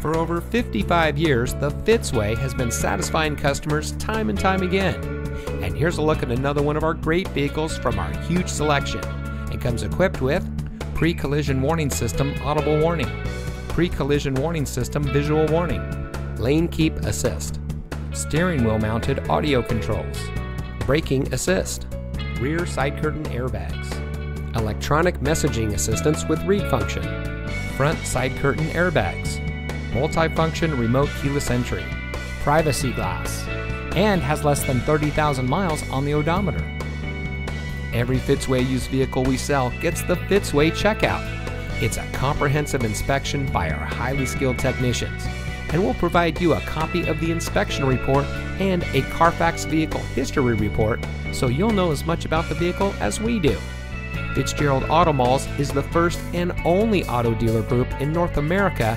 for over 55 years, the Fitzway has been satisfying customers time and time again. And here's a look at another one of our great vehicles from our huge selection. It comes equipped with pre-collision warning system audible warning, pre-collision warning system visual warning, lane keep assist, steering wheel mounted audio controls, braking assist, rear side curtain airbags, electronic messaging assistance with read function, front side curtain airbags, multi-function remote keyless entry, privacy glass, and has less than 30,000 miles on the odometer. Every Fitzway used vehicle we sell gets the Fitzway checkout. It's a comprehensive inspection by our highly skilled technicians, and we'll provide you a copy of the inspection report and a Carfax vehicle history report so you'll know as much about the vehicle as we do. Fitzgerald Auto Malls is the first and only auto dealer group in North America